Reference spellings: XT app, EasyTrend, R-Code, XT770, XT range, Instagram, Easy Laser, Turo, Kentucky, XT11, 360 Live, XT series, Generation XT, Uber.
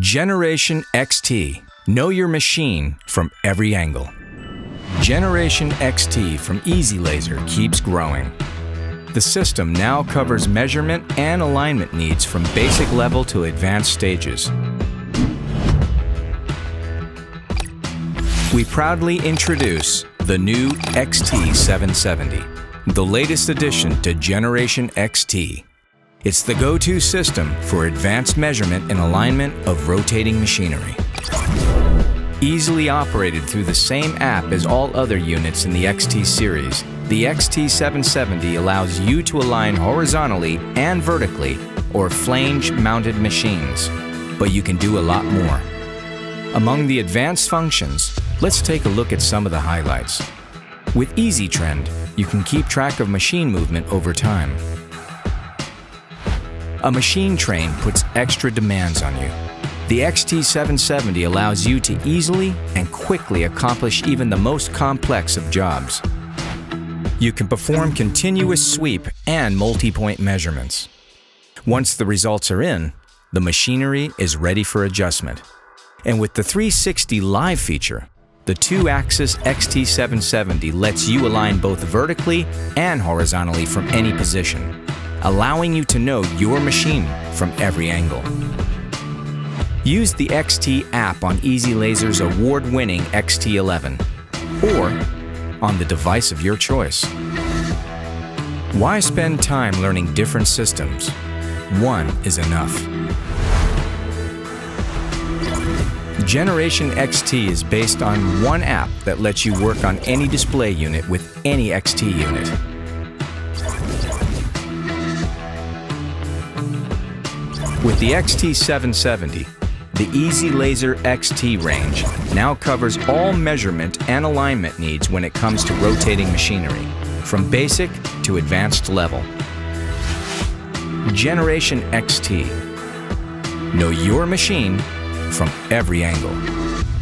Generation XT. Know your machine from every angle. Generation XT from Easy Laser keeps growing. The system now covers measurement and alignment needs from basic level to advanced stages. We proudly introduce the new XT770, the latest addition to Generation XT. It's the go-to system for advanced measurement and alignment of rotating machinery. Easily operated through the same app as all other units in the XT series, the XT770 allows you to align horizontally and vertically or flange-mounted machines, but you can do a lot more. Among the advanced functions, let's take a look at some of the highlights. With EasyTrend, you can keep track of machine movement over time. A machine train puts extra demands on you. The XT770 allows you to easily and quickly accomplish even the most complex of jobs. You can perform continuous sweep and multi-point measurements. Once the results are in, the machinery is ready for adjustment. And with the 360 Live feature, the 2-axis XT770 lets you align both vertically and horizontally from any position, allowing you to know your machine from every angle. Use the XT app on Easy Laser's award-winning XT11 or on the device of your choice. Why spend time learning different systems? One is enough. Generation XT is based on one app that lets you work on any display unit with any XT unit. With the XT770, the Easy Laser XT range now covers all measurement and alignment needs when it comes to rotating machinery, from basic to advanced level. Generation XT. Know your machine from every angle.